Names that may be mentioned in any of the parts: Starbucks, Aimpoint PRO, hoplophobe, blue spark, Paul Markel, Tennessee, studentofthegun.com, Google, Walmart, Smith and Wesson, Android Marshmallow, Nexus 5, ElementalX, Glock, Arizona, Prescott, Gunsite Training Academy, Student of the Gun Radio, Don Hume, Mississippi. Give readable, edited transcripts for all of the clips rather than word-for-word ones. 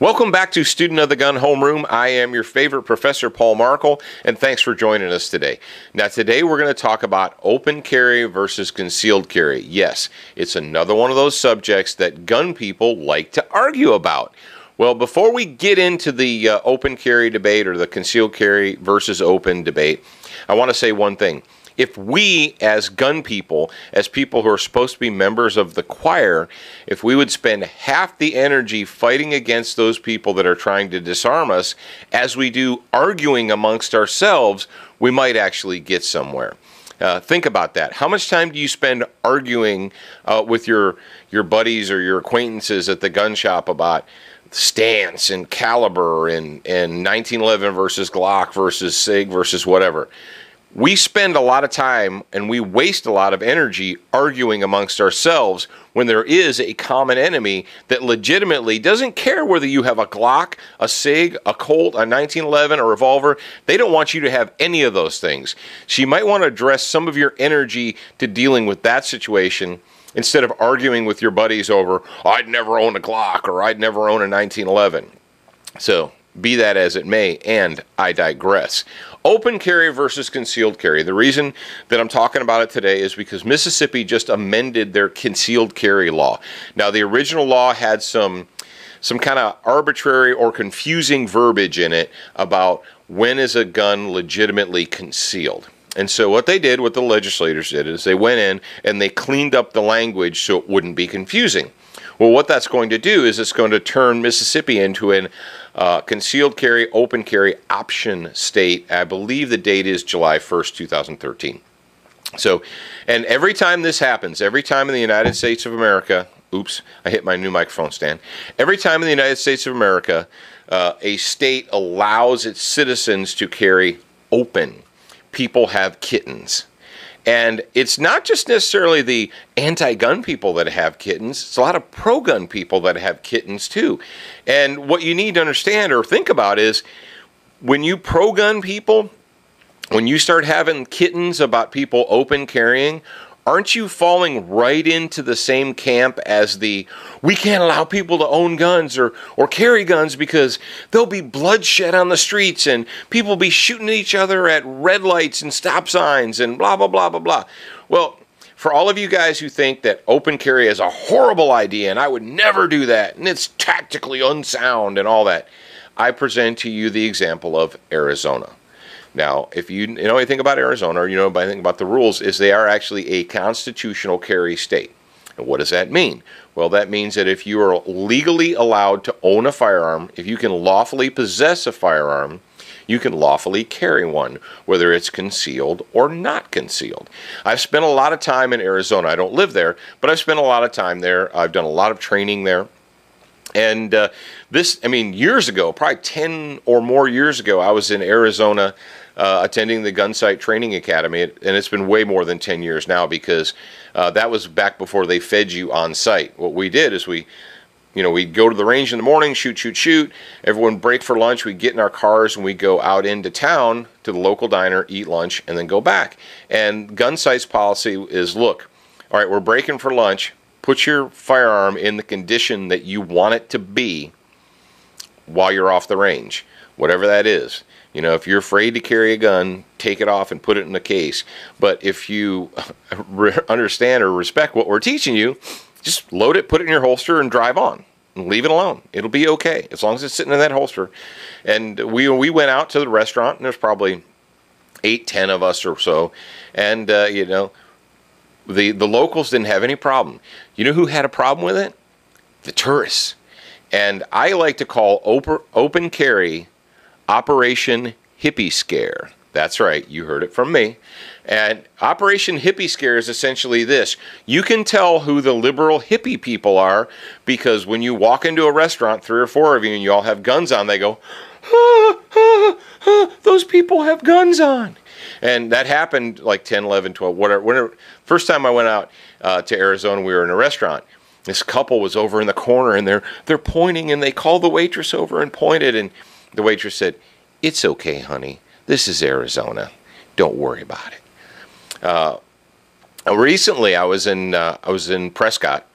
Welcome back to Student of the Gun Homeroom. I am your favorite professor, Paul Markel, and thanks for joining us today. Now, today we're going to talk about open carry versus concealed carry. Yes, it's another one of those subjects that gun people like to argue about. Well, before we get into the open carry debate or the concealed carry versus open debate, I want to say one thing. If we, as gun people, as people who are supposed to be members of the choir, if we would spend half the energy fighting against those people that are trying to disarm us, as we do arguing amongst ourselves, we might actually get somewhere. Think about that. How much time do you spend arguing with your buddies or your acquaintances at the gun shop about stance and caliber and 1911 versus Glock versus SIG versus whatever? We spend a lot of time and we waste a lot of energy arguing amongst ourselves when there is a common enemy that legitimately doesn't care whether you have a Glock, a SIG, a Colt, a 1911, a revolver. They don't want you to have any of those things. So you might want to address some of your energy to dealing with that situation instead of arguing with your buddies over, I'd never own a Glock or I'd never own a 1911. So be that as it may, and I digress. Open carry versus concealed carry. The reason that I'm talking about it today is because Mississippi just amended their concealed carry law. Now, the original law had some kind of arbitrary or confusing verbiage in it about when is a gun legitimately concealed. And so what they did, what the legislators did, is they went in and they cleaned up the language so it wouldn't be confusing. Well, what that's going to do is it's going to turn Mississippi into an concealed carry, open carry option state. I believe the date is July 1st, 2013. So, and every time this happens, every time in the United States of America, oops, I hit my new microphone stand. Every time in the United States of America, a state allows its citizens to carry open. People have kittens. And it's not just necessarily the anti-gun people that have kittens. It's a lot of pro-gun people that have kittens, too. And what you need to understand or think about is when you pro-gun people, when you start having kittens about people open carrying, aren't you falling right into the same camp as the, we can't allow people to own guns or carry guns because there'll be bloodshed on the streets and people will be shooting at each other at red lights and stop signs and blah, blah, blah, blah, blah. Well, for all of you guys who think that open carry is a horrible idea and I would never do that and it's tactically unsound and all that, I present to you the example of Arizona. Now, if you know anything about Arizona or you know anything about the rules, is they are actually a constitutional carry state. And what does that mean? Well, that means that if you are legally allowed to own a firearm, if you can lawfully possess a firearm, you can lawfully carry one, whether it's concealed or not concealed. I've spent a lot of time in Arizona. I don't live there, but I've spent a lot of time there. I've done a lot of training there. And years ago, probably 10 or more years ago, I was in Arizona attending the Gunsite Training Academy, and it's been way more than 10 years now because that was back before they fed you on site. What we did is we'd go to the range in the morning, shoot, everyone break for lunch, we'd get in our cars, and we'd go out into town to the local diner, eat lunch, and then go back. And Gunsite's policy is, look, all right, we're breaking for lunch. Put your firearm in the condition that you want it to be while you're off the range, whatever that is. You know, if you're afraid to carry a gun, take it off and put it in a case. But if you understand or respect what we're teaching you, just load it, put it in your holster, and drive on. And leave it alone. It'll be okay as long as it's sitting in that holster. And we went out to the restaurant, and there's probably 8, 10 of us or so, and the locals didn't have any problem. You know who had a problem with it? The tourists. And I like to call open carry Operation Hippie Scare. That's right, you heard it from me. And Operation Hippie Scare is essentially this. You can tell who the liberal hippie people are because when you walk into a restaurant, 3 or 4 of you, and you all have guns on, they go, ah, ah, ah, those people have guns on. And that happened like 10, 11, 12, whatever. First time I went out to Arizona, we were in a restaurant. This couple was over in the corner, and they're pointing, and they called the waitress over and pointed, and the waitress said, "It's okay, honey. This is Arizona. Don't worry about it." Recently, I was in Prescott,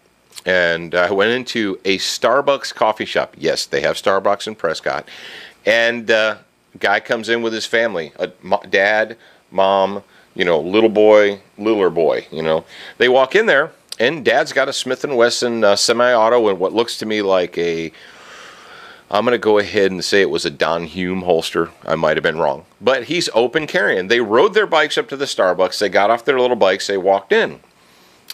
And I went into a Starbucks coffee shop. Yes, they have Starbucks in Prescott. And guy comes in with his family, dad, mom, you know, little boy, littler boy, you know. They walk in there, and dad's got a Smith and Wesson semi-auto and what looks to me like a, I'm going to go ahead and say it was a Don Hume holster. I might have been wrong. But he's open carrying. They rode their bikes up to the Starbucks. They got off their little bikes. They walked in.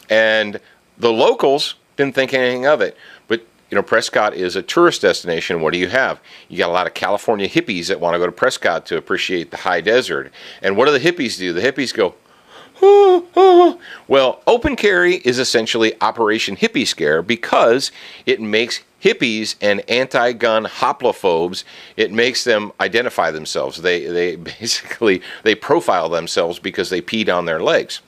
And the locals didn't think anything of it. But, you know, Prescott is a tourist destination. What do you have? You got a lot of California hippies that want to go to Prescott to appreciate the high desert. And what do the hippies do? The hippies go, oh, oh. Well, open carry is essentially Operation Hippie Scare because it makes hippies and anti-gun hoplophobes, it makes them identify themselves. They basically, they profile themselves because they peed on their legs.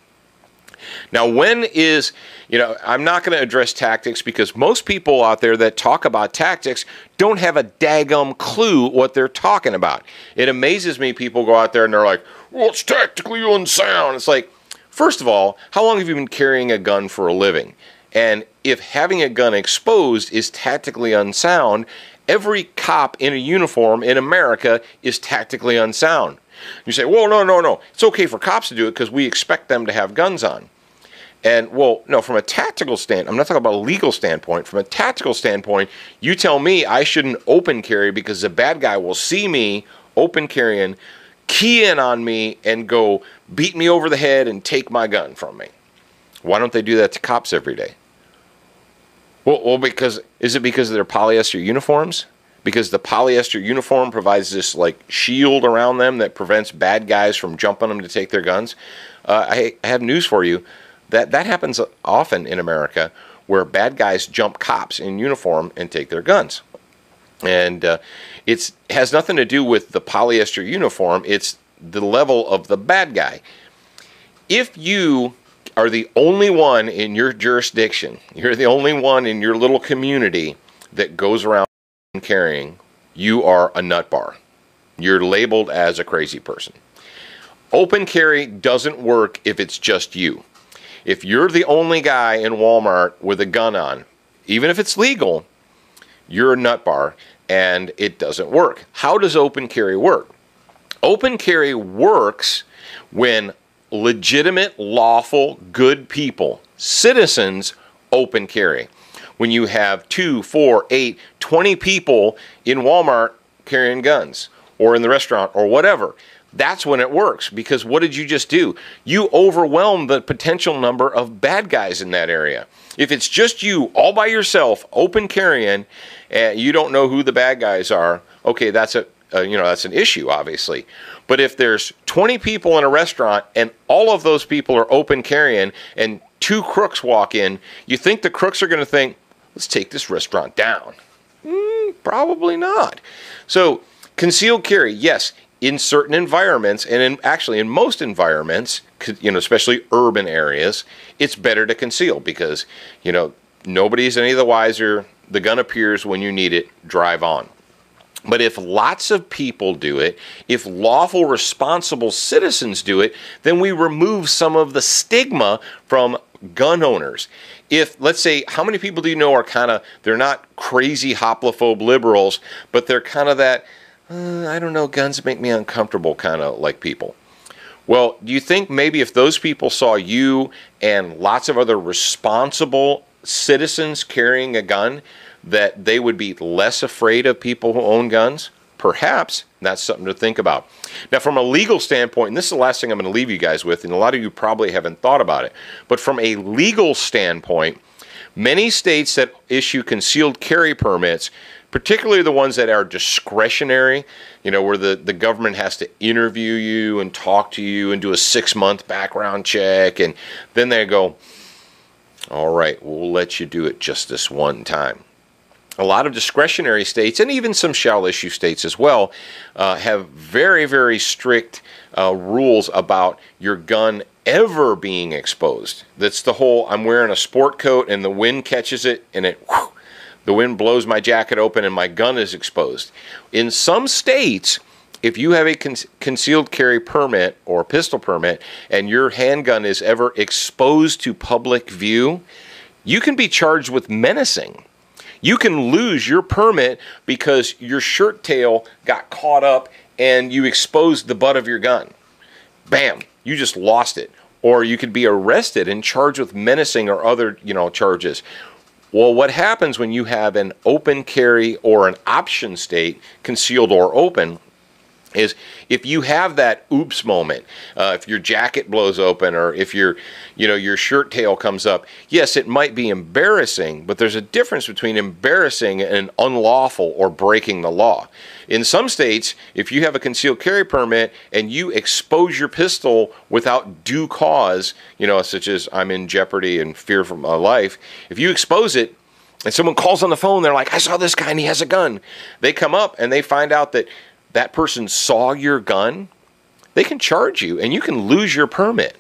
Now, when is, you know, I'm not going to address tactics because most people out there that talk about tactics don't have a daggum clue what they're talking about. It amazes me people go out there and they're like, well, it's tactically unsound. It's like, first of all, how long have you been carrying a gun for a living? And if having a gun exposed is tactically unsound, every cop in a uniform in America is tactically unsound. You say, well, no, no, no. It's okay for cops to do it because we expect them to have guns on. And, well, no, from a tactical standpoint, I'm not talking about a legal standpoint. From a tactical standpoint, you tell me I shouldn't open carry because the bad guy will see me open carrying, key in on me, and go beat me over the head and take my gun from me. Why don't they do that to cops every day? Well, because, is it because of their polyester uniforms? Because the polyester uniform provides this, like, shield around them that prevents bad guys from jumping them to take their guns? I have news for you. That happens often in America where bad guys jump cops in uniform and take their guns. And it has nothing to do with the polyester uniform. It's the level of the bad guy. If you are the only one in your jurisdiction, you're the only one in your little community that goes around carrying, you are a nut bar. You're labeled as a crazy person. Open carry doesn't work if it's just you. If you're the only guy in Walmart with a gun on, even if it's legal, you're a nut bar and it doesn't work. How does open carry work? Open carry works when legitimate, lawful, good people, citizens, open carry. When you have 2, 4, 8, 20 people in Walmart carrying guns or in the restaurant or whatever, that's when it works. Because what did you just do? You overwhelm the potential number of bad guys in that area. If it's just you all by yourself, open carrying, and you don't know who the bad guys are, okay, that's a you know, that's an issue, obviously. But if there's 20 people in a restaurant and all of those people are open carrying and 2 crooks walk in, you think the crooks are going to think, let's take this restaurant down? Probably not. So concealed carry, yes, in certain environments, and actually in most environments, you know, especially urban areas, it's better to conceal because, you know, nobody's any the wiser. The gun appears when you need it. Drive on. But if lots of people do it, if lawful, responsible citizens do it, then we remove some of the stigma from gun owners. If, let's say, how many people do you know are kind of, they're not crazy hoplophobe liberals, but they're kind of that, I don't know, guns make me uncomfortable kind of like people. Well, do you think maybe if those people saw you and lots of other responsible citizens carrying a gun, that they would be less afraid of people who own guns? Perhaps. That's something to think about. Now, from a legal standpoint, and this is the last thing I'm going to leave you guys with, and a lot of you probably haven't thought about it, but from a legal standpoint, many states that issue concealed carry permits, particularly the ones that are discretionary, you know, where the government has to interview you and talk to you and do a 6-month background check, and then they go, all right, we'll let you do it just this one time. A lot of discretionary states, and even some shall issue states as well, have very, very strict rules about your gun ever being exposed. That's the whole, I'm wearing a sport coat and the wind catches it and it, whew, the wind blows my jacket open and my gun is exposed. In some states, if you have a concealed carry permit or pistol permit and your handgun is ever exposed to public view, you can be charged with menacing. You can lose your permit because your shirt tail got caught up and you exposed the butt of your gun. Bam, you just lost it. Or you could be arrested and charged with menacing or other, charges. Well, what happens when you have an open carry or an option state, concealed or open, is if you have that oops moment, if your jacket blows open or if your, your shirt tail comes up, yes, it might be embarrassing, but there's a difference between embarrassing and unlawful or breaking the law. In some states, if you have a concealed carry permit and you expose your pistol without due cause, such as I'm in jeopardy and fear for my life, if you expose it, and someone calls on the phone, they're like, I saw this guy and he has a gun. They come up and they find out that that person saw your gun, they can charge you and you can lose your permit.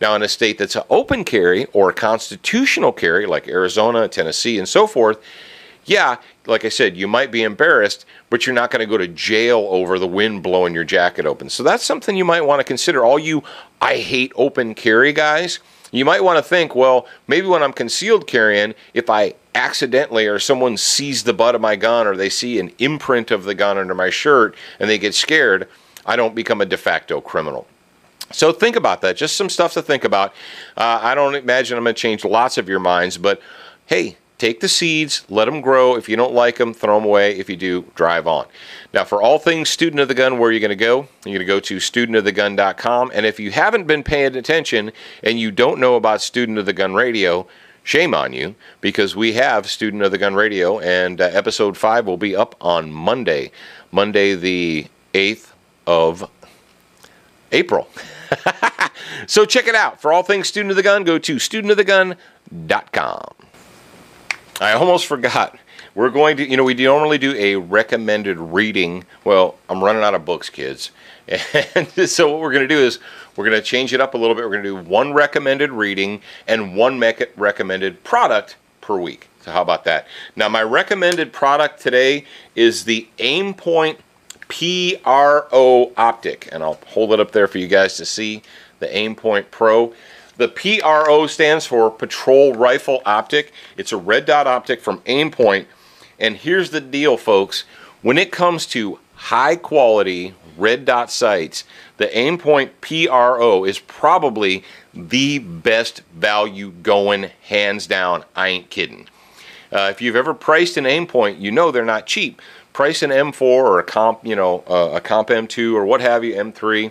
Now, in a state that's an open carry or a constitutional carry like Arizona, Tennessee, and so forth, yeah, like I said, you might be embarrassed, but you're not going to go to jail over the wind blowing your jacket open. So that's something you might want to consider. All you I hate open carry guys, you might want to think, well, maybe when I'm concealed carrying, if I accidentally or someone sees the butt of my gun or they see an imprint of the gun under my shirt and they get scared, I don't become a de facto criminal. So think about that. Just some stuff to think about. I don't imagine I'm going to change lots of your minds, but hey, take the seeds, let them grow. If you don't like them, throw them away. If you do, drive on. Now, for all things Student of the Gun, where are you going to go? You're going to go to studentofthegun.com. And if you haven't been paying attention and you don't know about Student of the Gun Radio, shame on you, because we have Student of the Gun Radio, and episode 5 will be up on Monday, the 8th of April. So check it out. For all things Student of the Gun, go to studentofthegun.com. I almost forgot. We're going to, we normally do a recommended reading. Well, I'm running out of books, kids. And so what we're going to do is we're going to change it up a little bit. We're going to do one recommended reading and one recommended product per week. So how about that? Now, my recommended product today is the Aimpoint PRO optic. And I'll hold it up there for you guys to see, the Aimpoint PRO. The PRO stands for Patrol Rifle Optic. It's a red dot optic from Aimpoint. And here's the deal, folks. When it comes to high quality red dot sights, the Aimpoint PRO is probably the best value going, hands down. I ain't kidding. If you've ever priced an Aimpoint, you know they're not cheap. Price an M4 or a comp, a comp M2 or what have you, M3.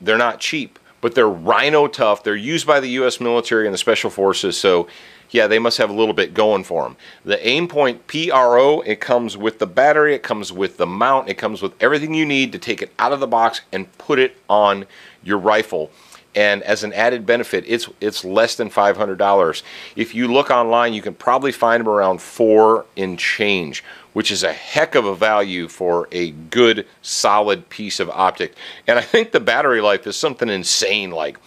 They're not cheap. But they're rhino tough. They're used by the U.S. military and the special forces, so yeah, they must have a little bit going for them. The Aimpoint PRO, it comes with the battery, it comes with the mount, it comes with everything you need to take it out of the box and put it on your rifle. And as an added benefit, it's less than $500. If you look online, you can probably find them around $4 and change, which is a heck of a value for a good, solid piece of optic. And I think the battery life is something insane, like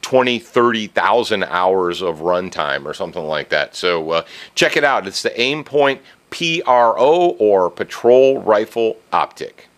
20,000 to 30,000 hours of runtime or something like that. So check it out. It's the Aimpoint PRO, or Patrol Rifle Optic.